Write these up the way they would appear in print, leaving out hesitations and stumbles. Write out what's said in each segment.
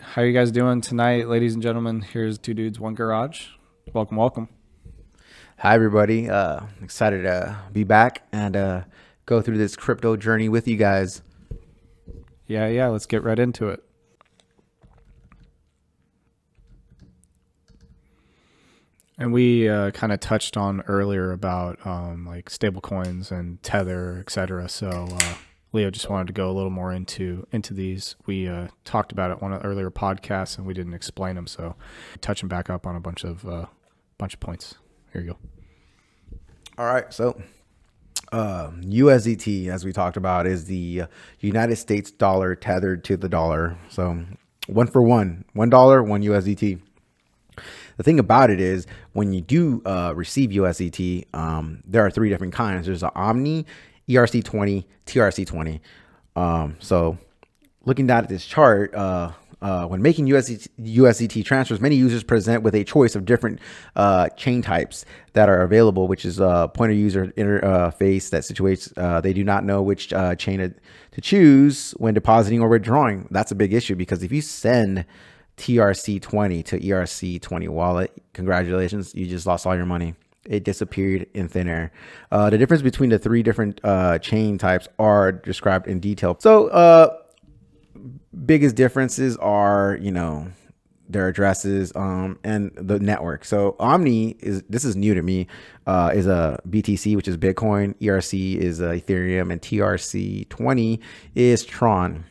How are you guys doing tonight, ladies and gentlemen? Here's Two Dudes, One Garage. Welcome, welcome. Hi, everybody. Excited to be back and go through this crypto journey with you guys. Yeah, let's get right into it. And we kind of touched on earlier about like stable coins and Tether, etc. So Leo just wanted to go a little more into these. We talked about it on an earlier podcast and we didn't explain them, so touching back up on a bunch of points. Here you go. All right, so USDT, as we talked about, is the United States dollar tethered to the dollar. So one for one, $1, one USDT. The thing about it is when you do receive USDT, there are three different kinds. There's the Omni, ERC-20, TRC-20. So looking down at this chart, when making USDT transfers, many users present with a choice of different chain types that are available, which is pointer user interface that situates. They do not know which chain to choose when depositing or withdrawing. That's a big issue because if you send TRC-20 to ERC-20 wallet, congratulations, you just lost all your money. It disappeared in thin air. The difference between the three different chain types are described in detail. So biggest differences are, you know, their addresses and the network. So Omni is, this is new to me, is a BTC, which is Bitcoin, ERC is Ethereum, and TRC-20 is Tron.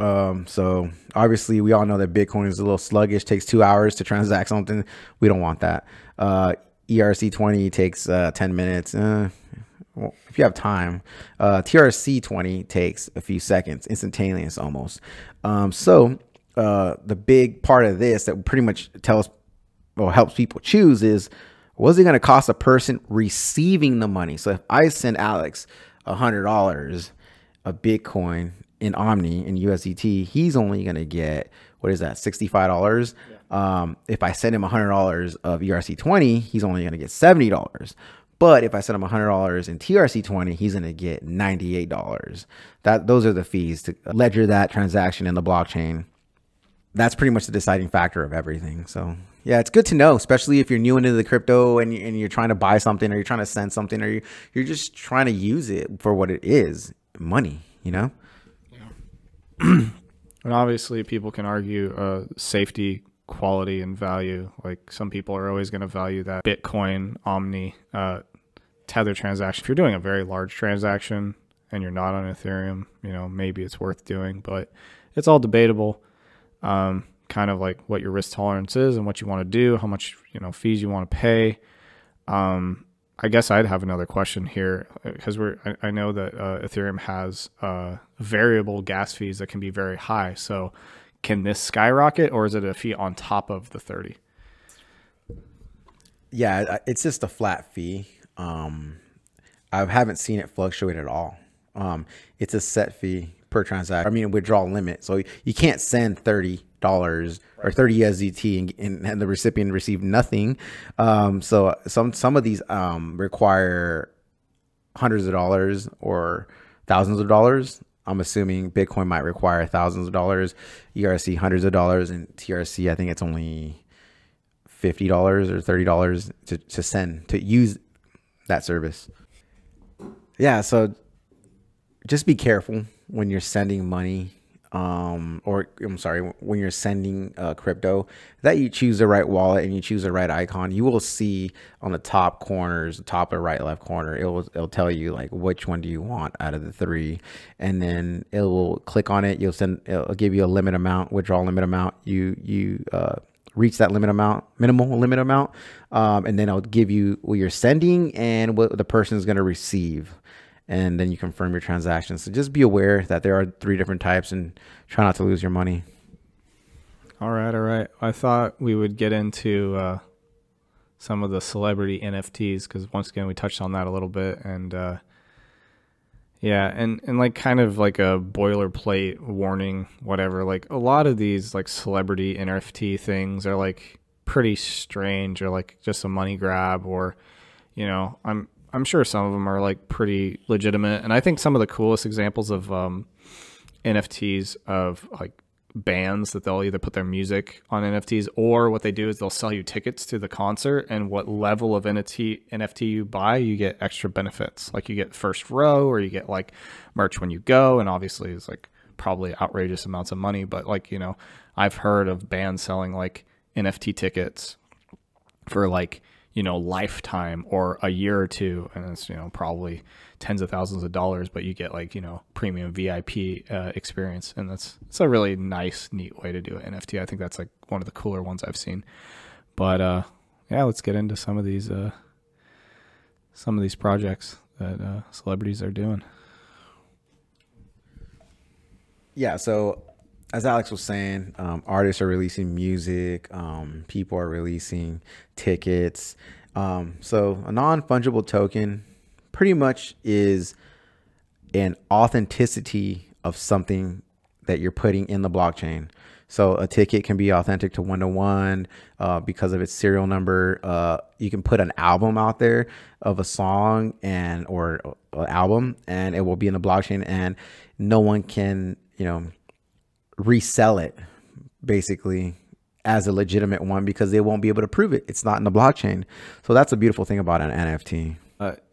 So obviously we all know that Bitcoin is a little sluggish, takes 2 hours to transact something. We don't want that. ERC-20 takes 10 minutes. Well, if you have time, TRC-20 takes a few seconds, instantaneous almost. So the big part of this that pretty much tells or helps people choose is, what's it going to cost a person receiving the money? So if I send Alex $100 of Bitcoin in Omni and USDT, he's only going to get, what is that, $65? Yeah. If I send him $100 of ERC-20, he's only going to get $70. But if I send him $100 in TRC-20, he's going to get $98. Those are the fees to ledger that transaction in the blockchain. That's pretty much the deciding factor of everything. So yeah, it's good to know, especially if you're new into the crypto and you're trying to buy something, or you're trying to send something, or you're just trying to use it for what it is, money, you know? Yeah. And obviously people can argue safety, quality, and value. Like some people are always going to value that Bitcoin, Omni, Tether transaction. If you're doing a very large transaction and you're not on Ethereum, you know, maybe it's worth doing, but it's all debatable. Kind of like what your risk tolerance is and what you want to do, how much, you know, fees you want to pay. I guess I'd have another question here because I know that Ethereum has variable gas fees that can be very high. So can this skyrocket, or is it a fee on top of the 30? Yeah, it's just a flat fee. I haven't seen it fluctuate at all. It's a set fee per transaction. I mean, withdrawal limit. So you can't send $30 or 30 USDT and the recipient received nothing. So some of these require hundreds of dollars or thousands of dollars. I'm assuming Bitcoin might require thousands of dollars, ERC hundreds of dollars, and TRC, I think it's only $50 or $30 to send, to use that service. Yeah, so just be careful when you're sending money. Or I'm sorry, when you're sending crypto, that you choose the right wallet and you choose the right icon. You will see on the top corners, top or right, left corner, it'll tell you like which one do you want out of the three, and then it will click on it. It'll give you a limit amount, withdrawal limit amount. You reach that limit amount, minimal limit amount, and then it'll give you what you're sending and what the person is going to receive. And then you confirm your transaction. So just be aware that there are three different types and try not to lose your money. All right. All right. I thought we would get into some of the celebrity NFTs, because once again, we touched on that a little bit. And yeah, and like kind of like a boilerplate warning, whatever, like a lot of these like celebrity NFT things are like pretty strange, or like just a money grab, or, you know, I'm sure some of them are like pretty legitimate. And I think some of the coolest examples of NFTs of like bands that they'll either put their music on NFTs, or what they do is they'll sell you tickets to the concert, and what level of NFT you buy, you get extra benefits. Like you get first row, or you get like merch when you go, and obviously it's like probably outrageous amounts of money, but like, you know, I've heard of bands selling like NFT tickets for like, you know, lifetime or a year or two, and it's, you know, probably tens of thousands of dollars, but you get like, you know, premium VIP experience, and it's a really nice, neat way to do an NFT. I think that's like one of the cooler ones I've seen. But yeah, let's get into some of these projects that celebrities are doing. Yeah, so as Alex was saying, artists are releasing music, people are releasing tickets. So a non-fungible token pretty much is an authenticity of something that you're putting in the blockchain. So a ticket can be authentic to 1-to-1 because of its serial number. You can put an album out there of a song and or an album, and it will be in the blockchain, and no one can, you know, resell it basically as a legitimate one because they won't be able to prove it. It's not in the blockchain. So that's a beautiful thing about an NFT.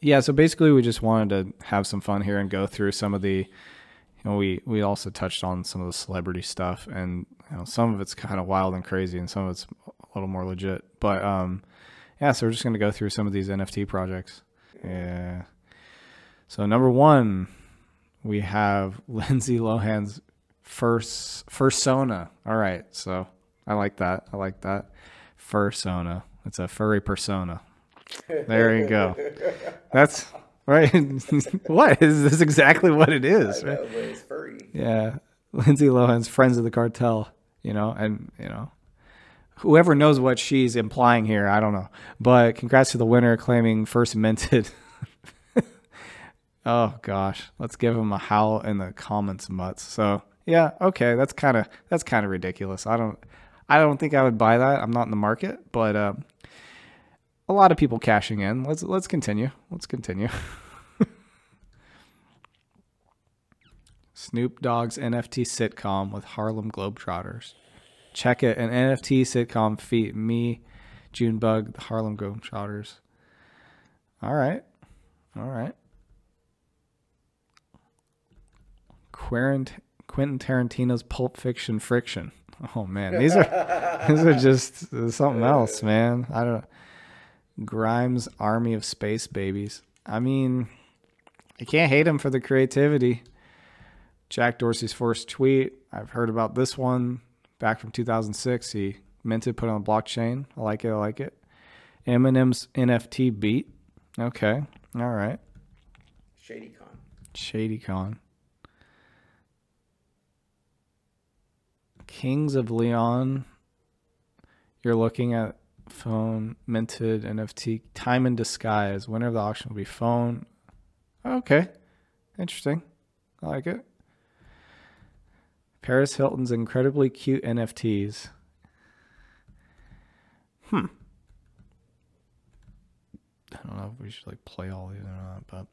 Yeah. So basically we just wanted to have some fun here and go through some of the, you know, we also touched on some of the celebrity stuff, and you know, some of it's kind of wild and crazy, and some of it's a little more legit, but yeah, so we're just going to go through some of these NFT projects. Yeah. So number one, we have Lindsay Lohan's fursona. All right, so I like that. I like that. Fursona. It's a furry persona. There you go. That's right. What is this? Exactly what it is. I know, right? But it's furry. Yeah, Lindsay Lohan's Friends of the Cartel. You know, and you know, whoever knows what she's implying here, I don't know. But congrats to the winner claiming first minted. Oh gosh, let's give him a howl in the comments, mutts. So yeah, okay, that's kind of ridiculous. I don't think I would buy that. I'm not in the market, but a lot of people cashing in. Let's continue. Let's continue. Snoop Dogg's NFT sitcom with Harlem Globetrotters. Check it. An NFT sitcom feat me, Junebug, the Harlem Globetrotters. All right, all right. Quentin Tarantino's Pulp Fiction Friction. Oh man, these are just something else, man. I don't know. Grimes' Army of Space Babies. I mean, you can't hate him for the creativity. Jack Dorsey's first tweet. I've heard about this one back from 2006. He minted, put on blockchain. I like it. I like it. Eminem's NFT beat. Okay. All right. ShadyCon. ShadyCon. Kings of Leon, you're looking at phone minted NFT. Time in Disguise, winner of the auction will be phone. Okay, interesting. I like it. Paris Hilton's incredibly cute NFTs. Hmm. I don't know if we should like play all these or not, but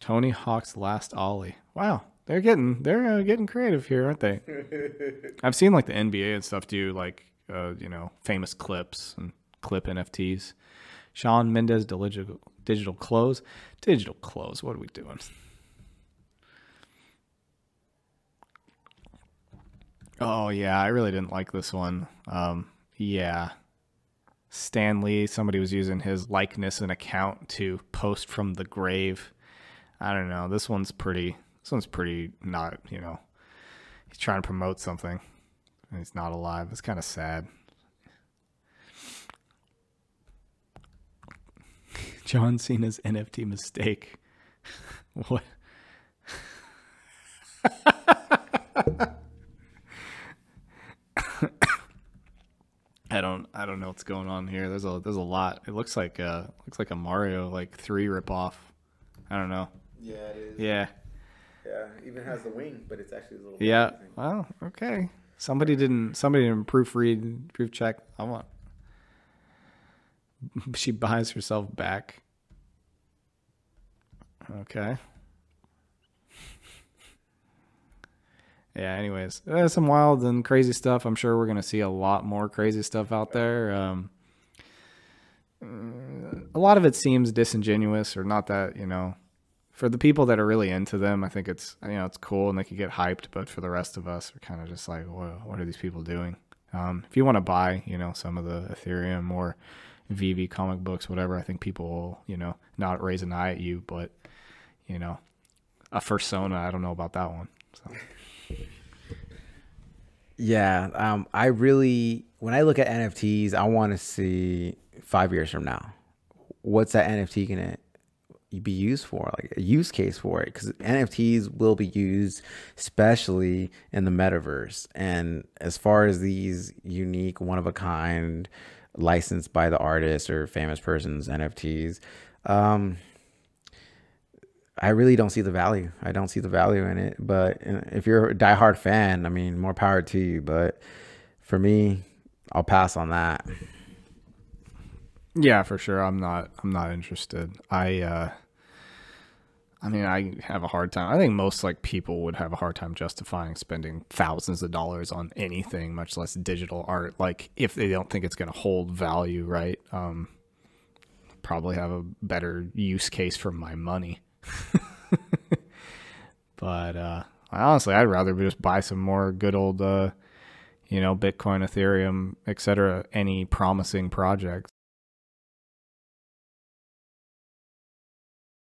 Tony Hawk's Last Ollie. Wow. They're getting creative here, aren't they? I've seen like the NBA and stuff do like you know, famous clips and clip NFTs. Shawn Mendes digital clothes. Digital clothes. What are we doing? Oh yeah, I really didn't like this one. Yeah, Stan Lee. Somebody was using his likeness and account to post from the grave. I don't know. This one's pretty. This one's pretty not, you know, he's trying to promote something and he's not alive. It's kind of sad. John Cena's NFT mistake. What? I don't know what's going on here. There's a lot. It looks like a Mario like 3 ripoff. I don't know. Yeah, it is. Yeah. Yeah, even has the wing, but it's actually a little. Yeah. Wow. Well, okay. Somebody didn't proofread, proof check. I want. She buys herself back. Okay. yeah, anyways, that's some wild and crazy stuff. I'm sure we're going to see a lot more crazy stuff out there. A lot of it seems disingenuous, or not that, you know, for the people that are really into them, I think it's, you know, it's cool and they can get hyped. But for the rest of us, we're kind of just like, whoa, what are these people doing? If you want to buy, you know, some of the Ethereum or VV comic books, whatever, I think people will, you know, not raise an eye at you, but, you know, a fursona, I don't know about that one. So. Yeah, I really, when I look at NFTs, I want to see 5 years from now, what's that NFT gonna be used for, like a use case for it? Because NFTs will be used, especially in the metaverse. And as far as these unique, one of a kind, licensed by the artist or famous person's NFTs, I really don't see the value. I don't see the value in it. But if you're a diehard fan, I mean, more power to you. But for me, I'll pass on that. Yeah, for sure. I'm not interested. I mean, I have a hard time. I think most like people would have a hard time justifying spending thousands of dollars on anything, much less digital art, like if they don't think it's going to hold value, right? Probably have a better use case for my money. But honestly, I'd rather just buy some more good old, you know, Bitcoin, Ethereum, etc., any promising project.